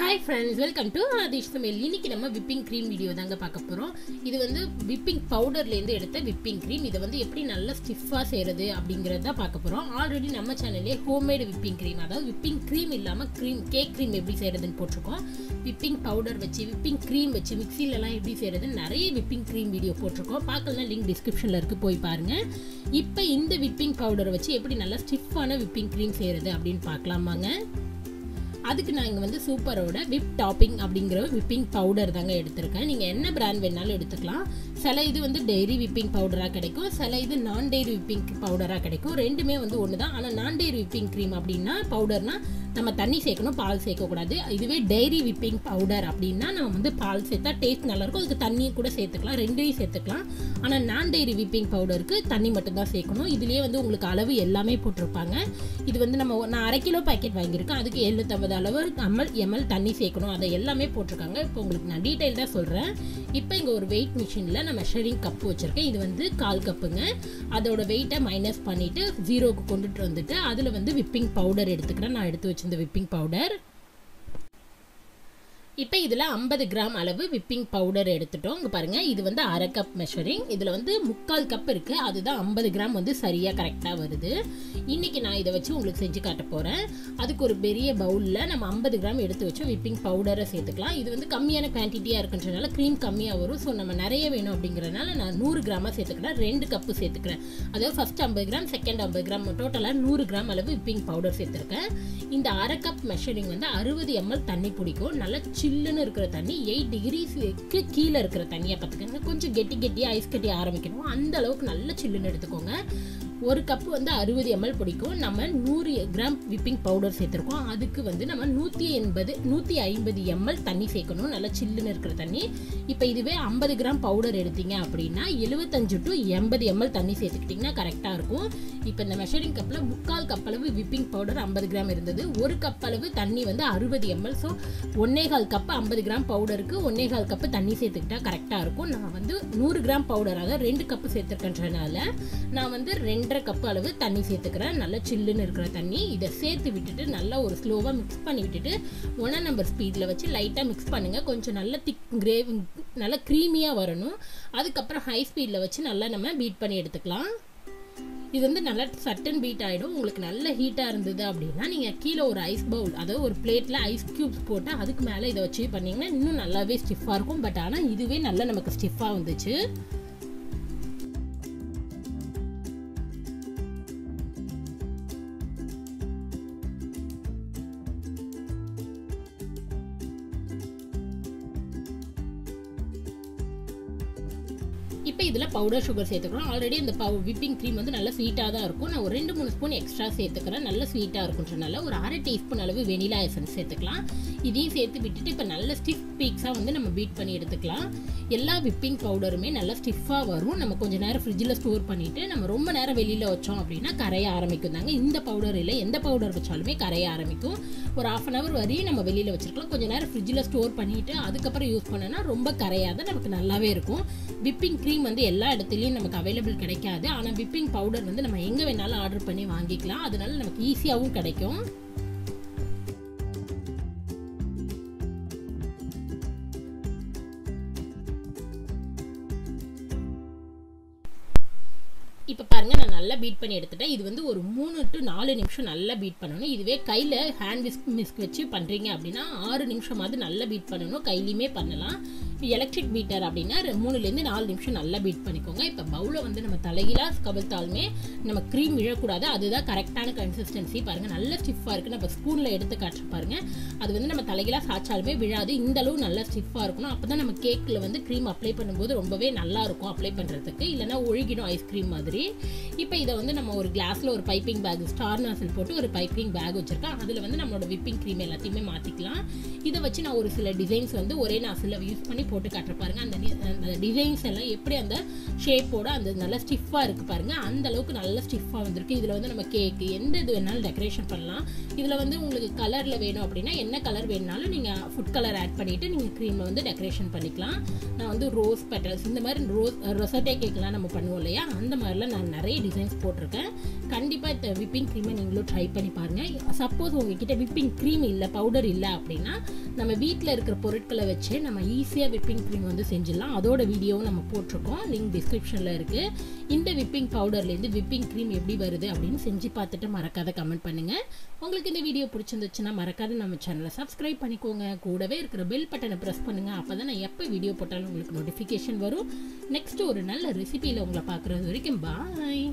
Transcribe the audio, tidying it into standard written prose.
Hi friends welcome to आदिश समेल इनकी नम्म whipping cream video दांगा पार्क्क पोरोम। इदु वंदु विपिंग पाउडर लेंदु एडुत्ता विपिंग क्रीम इदु वंदु एप्पडी नल्ला स्टिफा सेयरदु अप्पडिंगरदा पार्क्क पोरोम। ऑलरेडी नम्म चैनलले होममेड विपिंग क्रीम अदावदु विपिंग क्रीम इल्लाम क्रीम केक क्रीम एप्पडी सेयरदुनु पोट्टिरुक्कोम। विपिंग पाउडर वच्चु विपिंग क्रीम वच्चु मिक्सिल एल्लाम एप्पडी सेयरदु नरिया विपिंग क्रीम वीडियो पोट्टिरुक्कोम। पार्क्कलना लिंक डिस्क्रिप्शनला इरुक्कु पोई पारुंगा। इप्पो इंद विपिंग पाउडर वच्चु एप्पडी नल्ला स्टिफाना विपिंग क्रीम सेयरदु अप्पडिनु पार्क्कलामांगा। அதுக்கு நான் இங்க வந்து சூப்பரோட விப் டாப்பிங் அப்படிங்கற விப்பிங் பவுடர் தாங்க எடுத்துர்க்கேன்। நீங்க என்ன பிராண்ட் வேணாலும் எடுத்துக்கலாம்। சில இது வந்து டெய்ரி விப்பிங் பவுடரா கிடைக்கும், சில இது நான் டெய்ரி விப்பிங் பவுடரா கிடைக்கும்। ரெண்டுமே வந்து ஒண்ணு தான், ஆனா நான் டெய்ரி விப்பிங் க்ரீம் அப்படினா பவுடர்னா நம்ம தண்ணி சேர்க்கணும், பால் சேர்க்க கூடாது। இதுவே டெய்ரி விப்பிங் பவுடர் அப்படினா நம்ம வந்து பால் சேர்த்தா டேஸ்ட் நல்லா இருக்கும், அதுக்கு தண்ணி கூட சேர்த்துக்கலாம், ரெண்டையும் சேர்த்துக்கலாம்। ஆனா நான் டெய்ரி விப்பிங் பவுடருக்கு தண்ணி மட்டும் தான் சேர்க்கணும்। இதுலயே வந்து உங்களுக்கு அளவு எல்லாமே போட்டுருப்பாங்க। இது வந்து நம்ம 1/2 கிலோ பாக்கெட் வாங்கியிருக்கேன், அதுக்கு 750 அளவு ml தண்ணி சேர்க்கணும், அதை எல்லாமே போட்டுருக்காங்க। இப்போ உங்களுக்கு நான் டீடைல்டா சொல்றேன்। இப்போ இங்க ஒரு weight machine-ல நான் மெஷரிங் கப் வச்சிருக்கேன், இது வந்து 1/4 கப்புங்க। அதோட weight-ஐ மைனஸ் பண்ணிட்டு 0க்கு கொண்டுட்டு வந்துட்டு அதுல வந்து விப்பிங் பவுடர் எடுத்துக்கிறேன்। நான் எடுத்து வச்சிருந்த விப்பிங் பவுடர் இப்போ இதில் 50 கிராம் அளவு விப்பிங் பவுடர் எடுத்துட்டோம்। இங்கே பாருங்கள், இது வந்து 1/2 கப் மெஷரிங், இதில் வந்து 3/4 கப் இருக்குது, அதுதான் 50 கிராம் வந்து சரியாக கரெக்டாக வருது। இன்றைக்கி நான் இதை வச்சு உங்களுக்கு செஞ்சு காட்ட போகிறேன்। அதுக்கு ஒரு பெரிய பவுலில் நம்ம 50 கிராம் எடுத்து வச்சோம் விப்பிங் பவுடரை சேர்த்துக்கலாம்। இது வந்து கம்மியான குவான்டிட்டியாக இருக்குன்றதுனால க்ரீம் கம்மியாக வரும், ஸோ நம்ம நிறைய வேணும் அப்படிங்கிறதுனால நான் 100 கிராமாக சேர்த்துக்கிறேன், 2 கப்பு சேர்த்துக்கிறேன்। அதாவது ஃபஸ்ட் 50 கிராம், செகண்ட் 50 கிராம், டோட்டலாக 100 கிராம் அளவு விப்பிங் பவுடர் சேர்த்துருக்கேன்। இந்த 1/2 கப் மெஷரிங் வந்து 60 ml தண்ணி பிடிக்கும்। நல்லா சில்லுன்னு இருக்கிற தண்ணி, 8 டிகிரிக்கு கீழே இருக்கிற தண்ணியை பார்த்துக்கோங்க। கொஞ்சம் கெட்டியாக ஐஸ் கட்டி ஆரம்பிக்கணும், அந்த அளவுக்கு நல்ல சில்லுன்னு எடுத்துக்கோங்க। ஒரு கப்பு வந்து 60 ml பிடிக்கும்। நம்ம 100 கிராம் விப்பிங் பவுடர் சேர்த்துருக்கோம், அதுக்கு வந்து நம்ம 150 ml தண்ணி சேர்க்கணும், நல்லா சில்லுன்னு இருக்கிற தண்ணி। இப்போ இதுவே 50 கிராம் பவுடர் எடுத்தீங்க அப்படின்னா 75 to 80 ml தண்ணி சேர்த்துக்கிட்டிங்கன்னா கரெக்டாக இருக்கும்। இப்போ இந்த மெஷரிங் கப்பில் 3/4 கப் அளவு விப்பிங் பவுடர் 50 கிராம் இருந்தது, 1 கப் அளவு தண்ணி வந்து 60 ml, ஸோ 1/4 கப்பு 50 கிராம் பவுடருக்கு 1/4 கப்பு தண்ணி சேர்த்துக்கிட்டா கரெக்டாக இருக்கும்। நான் வந்து 100 கிராம் பவுடர் அதாவது 2 கப்பு சேர்த்துருக்கன்றதுனால நான் வந்து 2 கப் அளவு தண்ணி சேர்த்துக்கிறேன், நல்லா சில்லுன்னு இருக்கிற தண்ணி। இதை சேர்த்து விட்டுட்டு நல்லா ஒரு ஸ்லோவாக மிக்ஸ் பண்ணி விட்டுட்டு 1 நம்பர் ஸ்பீடில் வச்சு லைட்டாக மிக்ஸ் பண்ணுங்கள்। கொஞ்சம் நல்லா திக் கிரேவி, நல்லா க்ரீமியாக வரணும்। அதுக்கப்புறம் ஹை ஸ்பீடில் வச்சு நல்லா நம்ம பீட் பண்ணி எடுத்துக்கலாம்। இது வந்து நல்லா சட்டன் பீட் ஆகிடும்। உங்களுக்கு நல்ல ஹீட்டாக இருந்தது அப்படின்னா நீங்கள் கீழே ஒரு ஐஸ் பவுல், அதாவது ஒரு பிளேட்டில் ஐஸ் க்யூப்ஸ் போட்டு அதுக்கு மேலே இதை வச்சு பண்ணிங்கன்னா இன்னும் நல்லாவே ஸ்டிஃபாக இருக்கும்। பட் ஆனால் இதுவே நல்லா நமக்கு ஸ்டிஃபாக வந்துச்சு। இப்போ இதில் பவுடர் சுகர் சேர்த்துக்கிறோம்। ஆல்ரெடி இந்த விப்பிங் க்ரீம் வந்து நல்லா ஸ்வீட்டாக தான் இருக்கும், நான் ஒரு 2-3 ஸ்பூன் எக்ஸ்ட்ரா சேர்த்துக்கிறேன், நல்லா ஸ்வீட்டாக இருக்குன்றனால। ஒரு 1/2 டீஸ்பூன் அளவு வெனிலா எசன்ஸ் சேர்த்துக்கலாம்। இதையும் சேர்த்து விட்டுட்டு இப்போ நல்ல ஸ்டிஃப் பீக்ஸாக வந்து நம்ம பீட் பண்ணி எடுத்துக்கலாம்। எல்லா விப்பிங் பவுடருமே நல்லா ஸ்டிஃபாக வரும்। நம்ம கொஞ்சம் நேரம் ஃப்ரிட்ஜில் ஸ்டோர் பண்ணிவிட்டு நம்ம ரொம்ப நேரம் வெளியில் வச்சோம் அப்படின்னா கரைய ஆரம்பிக்கும் தாங்க। இந்த பவுடர் இல்லை, எந்த பவுடர் வச்சாலுமே கரைய ஆரம்பிக்கும்। ஒரு 1/2 hour வரையும் நம்ம வெளியில் வச்சுருக்கலாம், கொஞ்சம் நேரம் ஃப்ரிட்ஜில் ஸ்டோர் பண்ணிவிட்டு அதுக்கப்புறம் யூஸ் பண்ணோன்னா ரொம்ப கரையாத நமக்கு நல்லாவே இருக்கும்। விப்பிங் க்ரீம் வந்து எல்லா இடத்துலையும் நமக்கு அவைலபிள் கிடைக்காது, ஆனால் விப்பிங் பவுடர் வந்து நம்ம எங்கே வேணாலும் ஆர்டர் பண்ணி வாங்கிக்கலாம், அதனால நமக்கு ஈஸியாகவும் கிடைக்கும்। இப்போ பாருங்கள், நான் நல்லா பீட் பண்ணி எடுத்துட்டேன்। இது வந்து ஒரு 3 to 4 நிமிஷம் நல்லா பீட் பண்ணணும்। இதுவே கையில் ஹேண்ட் மிஸ்க் வச்சு பண்ணுறீங்க அப்படின்னா 6 நிமிஷமாவது நல்லா பீட் பண்ணணும், கையிலையுமே பண்ணலாம்। எலக்ட்ரிக் பீட்டர் அப்படின்னா 3-4 நிமிஷம் நல்லா பீட் பண்ணிக்கோங்க। இப்போ பவுலை வந்து நம்ம தலையிலாக கவிழ்த்தாலுமே நம்ம க்ரீம் விழக்கூடாது, அதுதான் கரெக்டான கன்சிஸ்டன்சி। பாருங்கள் நல்லா ஸ்டிஃபாக இருக்குது, நம்ம ஸ்பூனில் எடுத்து காட்டு பாருங்கள், அது வந்து நம்ம தலையிலாக சாய்ச்சாலுமே விழாது। இந்தளவு நல்லா ஸ்டிஃபாக இருக்கணும், அப்போ தான் நம்ம கேக்கில் வந்து க்ரீம் அப்ளை பண்ணும்போது ரொம்பவே நல்லாயிருக்கும் அப்ளை பண்ணுறதுக்கு, இல்லைனா ஒழுகிடும் ஐஸ்கிரீம் மாதிரி। இப்போ இதை வந்து நம்ம ஒரு கிளாஸில் ஒரு பைப்பிங் பேக், ஸ்டார் நாசில் போட்டு ஒரு பைப்பிங் பேக் வச்சுருக்கேன், அதில் வந்து நம்மளோட விப்பிங் க்ரீம் எல்லாத்தையுமே மாற்றிக்கலாம்। இதை வச்சு நான் ஒரு சில டிசைன்ஸ் வந்து ஒரே நாசில் யூஸ் பண்ணி போட்டு காட்டுற பாருங்க. அந்த டிசைன்ஸ் எல்லாம் எப்படி அந்த ஷேப்போட அந்த நல்லா ஸ்டிஃபாக இருக்குது பாருங்கள், அந்த அளவுக்கு நல்லா ஸ்டிஃபாக வந்திருக்கு. இதில் வந்து நம்ம கேக்கு எந்த இது வேணாலும் டெக்கரேஷன் பண்ணலாம். இதில் வந்து உங்களுக்கு கலரில் வேணும் அப்படின்னா என்ன கலர் வேணுனாலும் நீங்கள் ஃபுட் கலர் ஆட் பண்ணிவிட்டு நீங்கள் க்ரீமில் வந்து டெக்கரேஷன் பண்ணிக்கலாம். நான் வந்து ரோஸ் பெட்டல்ஸ் இந்த மாதிரி ரொசட்டே கேக்கெலாம் நம்ம பண்ணுவோம் இல்லையா, அந்த மாதிரிலாம் நான் நிறைய டிசைன்ஸ் போட்டிருக்கேன். கண்டிப்பாக இந்த விப்பிங் க்ரீமை நீங்களும் ட்ரை பண்ணி பாருங்கள். சப்போஸ் உங்கள்கிட்ட விப்பிங் க்ரீம் இல்லை பவுடர் இல்லை அப்படின்னா நம்ம வீட்டில் இருக்கிற பொருட்களை வச்சு நம்ம ஈஸியாக விப்பிங் க்ரீம் வந்து செஞ்சிடலாம். அதோட வீடியோவும் நம்ம போட்டிருக்கோம், லிங்க் டிஸ்கிரிப்ஷனில் இருக்குது. இந்த விப்பிங் பவுடர்லேருந்து விப்பிங் க்ரீம் எப்படி வருது அப்படின்னு செஞ்சு பார்த்துட்டு மறக்காத கமெண்ட் பண்ணுங்கள். உங்களுக்கு இந்த வீடியோ பிடிச்சிருந்துச்சுன்னா மறக்காத நம்ம சேனலை சப்ஸ்கிரைப் பண்ணிக்கோங்க. கூடவே இருக்கிற பெல் பட்டனை ப்ரெஸ் பண்ணுங்கள். அப்போ தான் நான் எப்போ வீடியோ போட்டாலும் உங்களுக்கு நோட்டிஃபிகேஷன் வரும். நெக்ஸ்ட் ஒரு நல்ல ரெசிபியில் உங்களை பார்க்குறது வரைக்கும் பாய்.